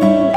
Oh,